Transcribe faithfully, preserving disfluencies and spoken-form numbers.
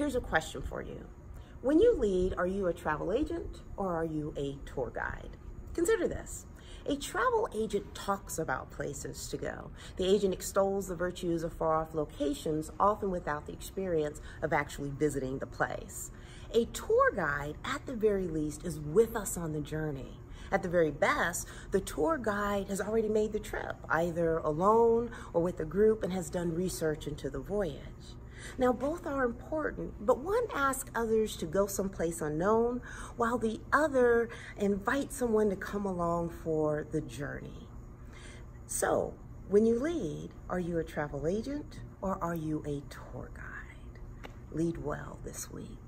Here's a question for you. When you lead, are you a travel agent or are you a tour guide? Consider this. A travel agent talks about places to go. The agent extols the virtues of far-off locations, often without the experience of actually visiting the place. A tour guide, at the very least, is with us on the journey. At the very best, the tour guide has already made the trip, either alone or with a group, and has done research into the voyage. Now, both are important, but one asks others to go someplace unknown, while the other invites someone to come along for the journey. So, when you lead, are you a travel agent or are you a tour guide? Lead well this week.